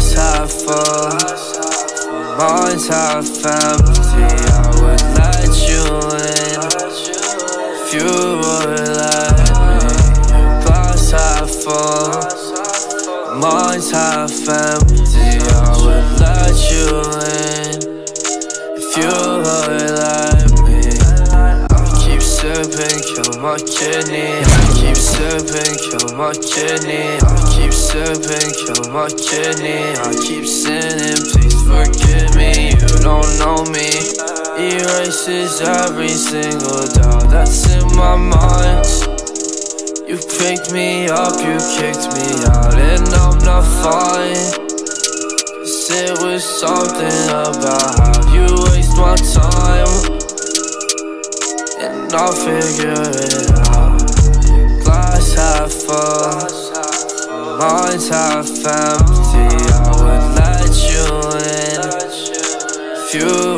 I suffer. Moments half empty, I would let you in if you would let me. Glass half full, moments half empty, I would let you in if you would let me. I keep sipping, kill my kidney. I keep sipping, kill my kidney. I keep sipping, kill my kidney. I keep sinning, please forgive me. You don't know me. Erases every single doubt that's in my mind. You picked me up, you kicked me out, and I'm not fine. 'Cause it was something about how you waste my time, and I'll figure it out. Glass half full, mind's half empty, I would let you in if you